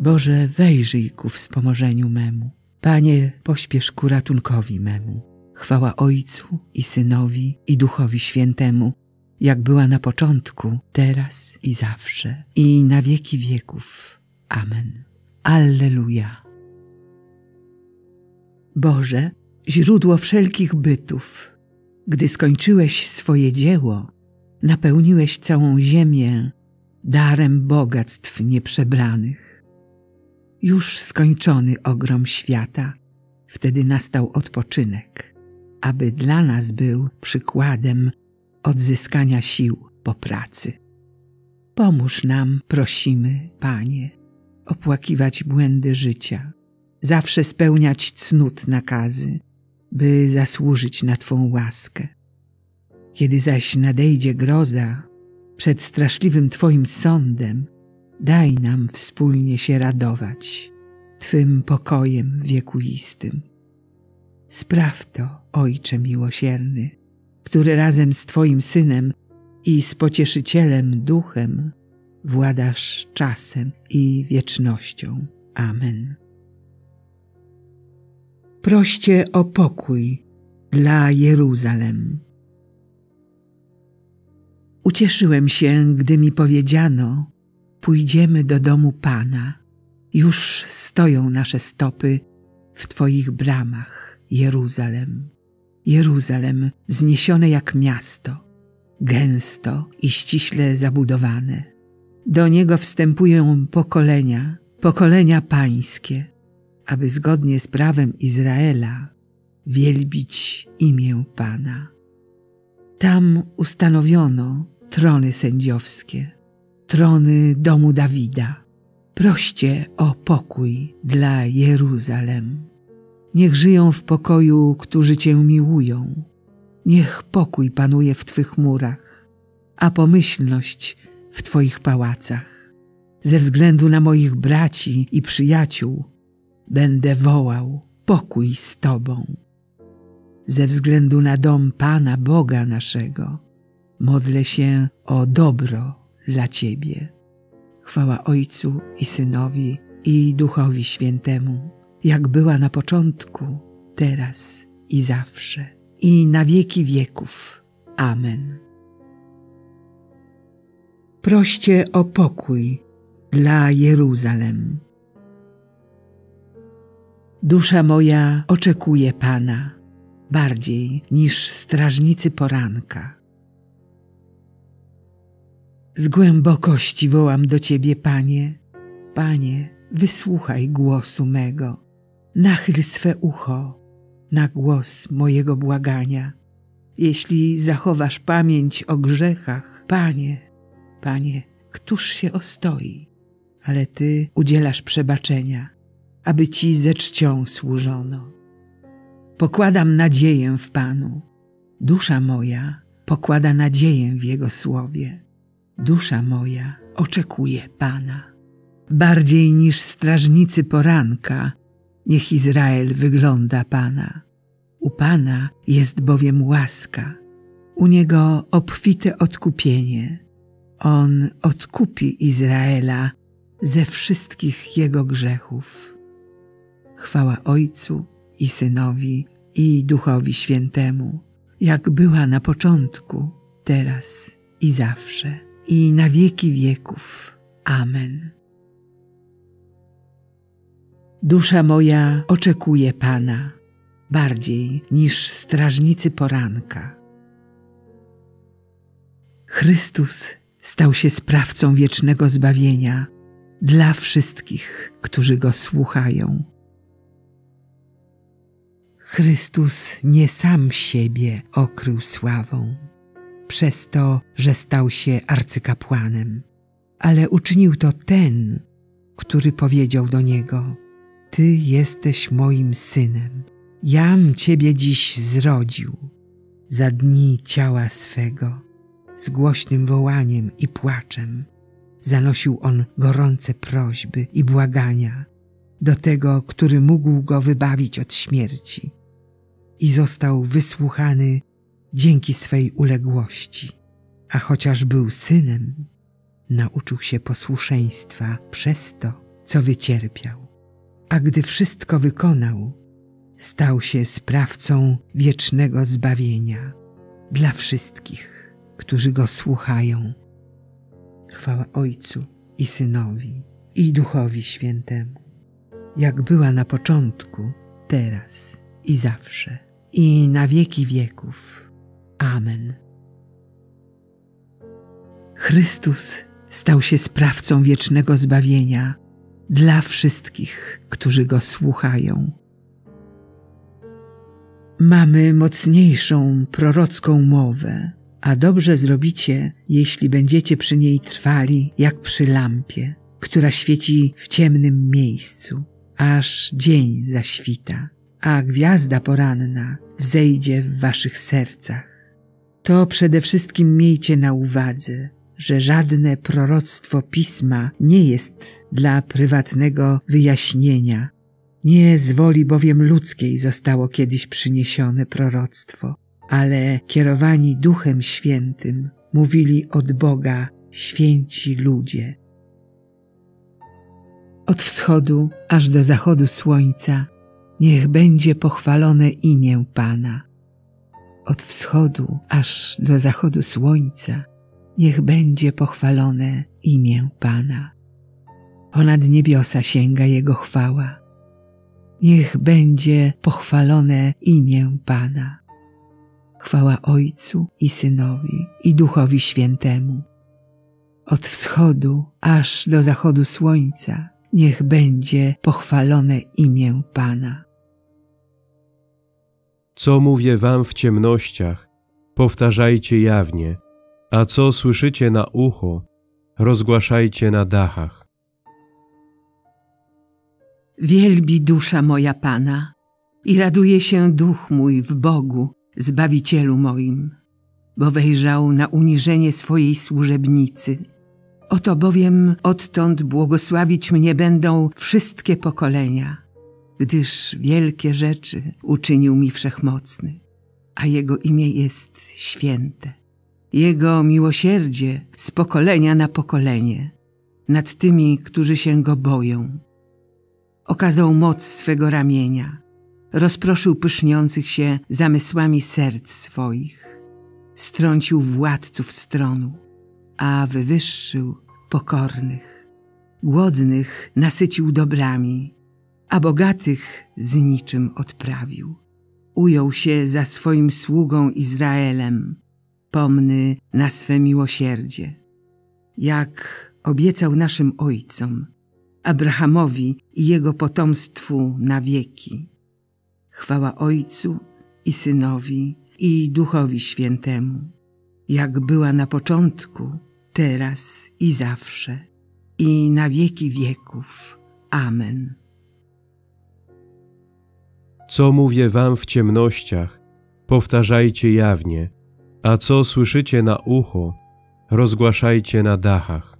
Boże, wejrzyj ku wspomożeniu memu. Panie, pośpiesz ku ratunkowi memu. Chwała Ojcu i Synowi i Duchowi Świętemu, jak była na początku, teraz i zawsze, i na wieki wieków. Amen. Alleluja. Boże, źródło wszelkich bytów, gdy skończyłeś swoje dzieło, napełniłeś całą ziemię darem bogactw nieprzebranych. Już skończony ogrom świata, wtedy nastał odpoczynek, aby dla nas był przykładem odzyskania sił po pracy. Pomóż nam, prosimy, Panie, opłakiwać błędy życia, zawsze spełniać cnót nakazy, by zasłużyć na Twą łaskę. Kiedy zaś nadejdzie groza przed straszliwym Twoim sądem, daj nam wspólnie się radować Twym pokojem wiekuistym. Spraw to, Ojcze miłosierny, który razem z Twoim Synem i z Pocieszycielem Duchem władasz czasem i wiecznością. Amen. Proście o pokój dla Jeruzalem. Ucieszyłem się, gdy mi powiedziano: pójdziemy do domu Pana. Już stoją nasze stopy w Twoich bramach, Jeruzalem. Jeruzalem, wzniesione jak miasto, gęsto i ściśle zabudowane. Do niego wstępują pokolenia, pokolenia pańskie, aby zgodnie z prawem Izraela wielbić imię Pana. Tam ustanowiono trony sędziowskie, trony domu Dawida. Proście o pokój dla Jeruzalem. Niech żyją w pokoju, którzy Cię miłują. Niech pokój panuje w Twych murach, a pomyślność w Twoich pałacach. Ze względu na moich braci i przyjaciół będę wołał: pokój z Tobą. Ze względu na dom Pana Boga naszego modlę się o dobro dla Ciebie. Chwała Ojcu i Synowi i Duchowi Świętemu, jak była na początku, teraz i zawsze, i na wieki wieków. Amen. Proście o pokój dla Jeruzalem. Dusza moja oczekuje Pana bardziej niż strażnicy poranka. Z głębokości wołam do Ciebie, Panie. Panie, wysłuchaj głosu mego. Nachyl swe ucho na głos mojego błagania. Jeśli zachowasz pamięć o grzechach, Panie, Panie, któż się ostoi? Ale Ty udzielasz przebaczenia, aby Ci ze czcią służono. Pokładam nadzieję w Panu. Dusza moja pokłada nadzieję w Jego słowie. Dusza moja oczekuje Pana. Bardziej niż strażnicy poranka niech Izrael wygląda Pana. U Pana jest bowiem łaska, u Niego obfite odkupienie. On odkupi Izraela ze wszystkich jego grzechów. Chwała Ojcu i Synowi i Duchowi Świętemu, jak była na początku, teraz i zawsze, i na wieki wieków. Amen. Dusza moja oczekuje Pana bardziej niż strażnicy poranka. Chrystus stał się sprawcą wiecznego zbawienia dla wszystkich, którzy Go słuchają. Chrystus nie sam siebie okrył sławą przez to, że stał się arcykapłanem, ale uczynił to Ten, który powiedział do Niego: Ty jesteś moim Synem, jam Ciebie dziś zrodził. Za dni ciała swego, z głośnym wołaniem i płaczem, zanosił On gorące prośby i błagania do Tego, który mógł Go wybawić od śmierci, i został wysłuchany dzięki swej uległości. A chociaż był synem, nauczył się posłuszeństwa przez to, wycierpiał, a gdy wszystko wykonał, stał się sprawcą wiecznego zbawienia dla wszystkich, którzy Go słuchają. Chwała Ojcu i Synowi, i Duchowi Świętemu, jak była na początku, teraz i zawsze, i na wieki wieków. Amen. Chrystus stał się sprawcą wiecznego zbawienia dla wszystkich, którzy Go słuchają. Mamy mocniejszą prorocką mowę, a dobrze zrobicie, jeśli będziecie przy niej trwali jak przy lampie, która świeci w ciemnym miejscu, aż dzień zaświta, a gwiazda poranna wzejdzie w waszych sercach. To przede wszystkim miejcie na uwadze, że żadne proroctwo Pisma nie jest dla prywatnego wyjaśnienia. Nie z woli bowiem ludzkiej zostało kiedyś przyniesione proroctwo, ale kierowani Duchem Świętym mówili od Boga święci ludzie. Od wschodu aż do zachodu słońca niech będzie pochwalone imię Pana. Od wschodu aż do zachodu słońca niech będzie pochwalone imię Pana. Ponad niebiosa sięga Jego chwała. Niech będzie pochwalone imię Pana. Chwała Ojcu i Synowi, i Duchowi Świętemu. Od wschodu aż do zachodu słońca niech będzie pochwalone imię Pana. Co mówię wam w ciemnościach, powtarzajcie jawnie, a co słyszycie na ucho, rozgłaszajcie na dachach. Wielbi dusza moja Pana i raduje się duch mój w Bogu, Zbawicielu moim, bo wejrzał na uniżenie swojej służebnicy. Oto bowiem odtąd błogosławić mnie będą wszystkie pokolenia, gdyż wielkie rzeczy uczynił mi Wszechmocny, a Jego imię jest święte. Jego miłosierdzie z pokolenia na pokolenie nad tymi, którzy się Go boją. Okazał moc swego ramienia, rozproszył pyszniących się zamysłami serc swoich, strącił władców z tronu, a wywyższył pokornych. Głodnych nasycił dobrami, a bogatych z niczym odprawił. Ujął się za swoim sługą Izraelem, pomny na swe miłosierdzie, jak obiecał naszym ojcom, Abrahamowi i jego potomstwu na wieki. Chwała Ojcu i Synowi, i Duchowi Świętemu, jak była na początku, teraz i zawsze, i na wieki wieków. Amen. Co mówię wam w ciemnościach, powtarzajcie jawnie, a co słyszycie na ucho, rozgłaszajcie na dachach.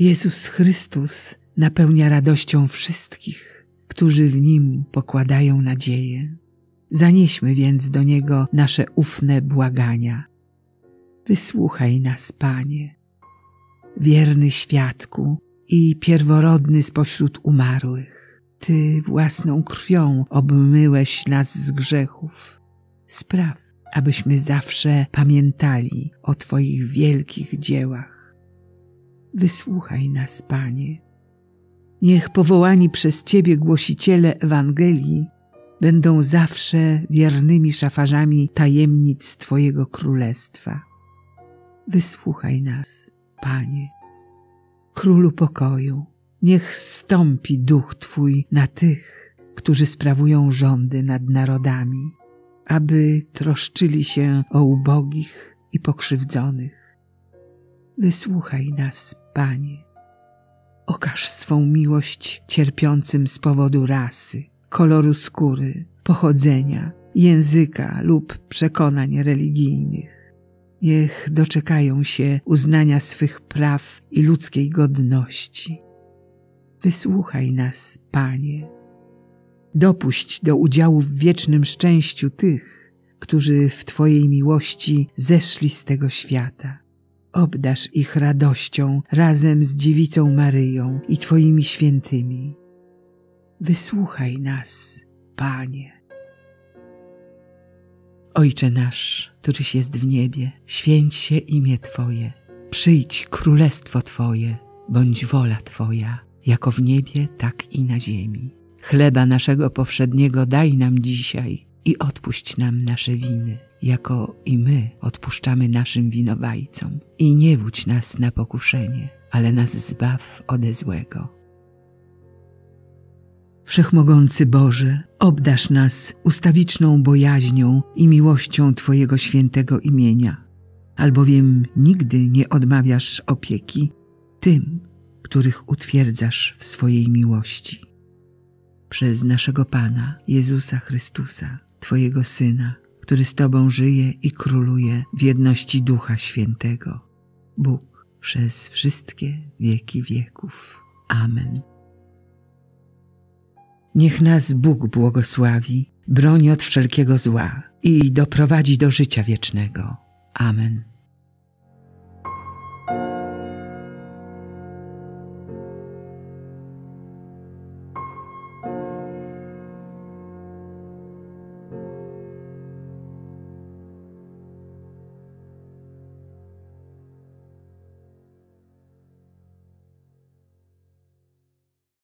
Jezus Chrystus napełnia radością wszystkich, którzy w Nim pokładają nadzieję. Zanieśmy więc do Niego nasze ufne błagania. Wysłuchaj nas, Panie, wierny świadku i pierworodny spośród umarłych. Ty własną krwią obmyłeś nas z grzechów. Spraw, abyśmy zawsze pamiętali o Twoich wielkich dziełach. Wysłuchaj nas, Panie. Niech powołani przez Ciebie głosiciele Ewangelii będą zawsze wiernymi szafarzami tajemnic Twojego Królestwa. Wysłuchaj nas, Panie. Królu pokoju, niech zstąpi duch Twój na tych, którzy sprawują rządy nad narodami, aby troszczyli się o ubogich i pokrzywdzonych. Wysłuchaj nas, Panie. Okaż swą miłość cierpiącym z powodu rasy, koloru skóry, pochodzenia, języka lub przekonań religijnych. Niech doczekają się uznania swych praw i ludzkiej godności. Wysłuchaj nas, Panie. Dopuść do udziału w wiecznym szczęściu tych, którzy w Twojej miłości zeszli z tego świata. obdasz ich radością razem z dziewicą Maryją i Twoimi świętymi. Wysłuchaj nas, Panie. Ojcze nasz, któryś jest w niebie, święć się imię Twoje. Przyjdź królestwo Twoje, bądź wola Twoja, jako w niebie, tak i na ziemi. Chleba naszego powszedniego daj nam dzisiaj i odpuść nam nasze winy, jako i my odpuszczamy naszym winowajcom. I nie wódź nas na pokuszenie, ale nas zbaw ode złego. Wszechmogący Boże, obdarz nas ustawiczną bojaźnią i miłością Twojego świętego imienia, albowiem nigdy nie odmawiasz opieki tym, których utwierdzasz w swojej miłości. Przez naszego Pana, Jezusa Chrystusa, Twojego Syna, który z Tobą żyje i króluje w jedności Ducha Świętego, Bóg przez wszystkie wieki wieków. Amen. Niech nas Bóg błogosławi, broni od wszelkiego zła i doprowadzi do życia wiecznego. Amen.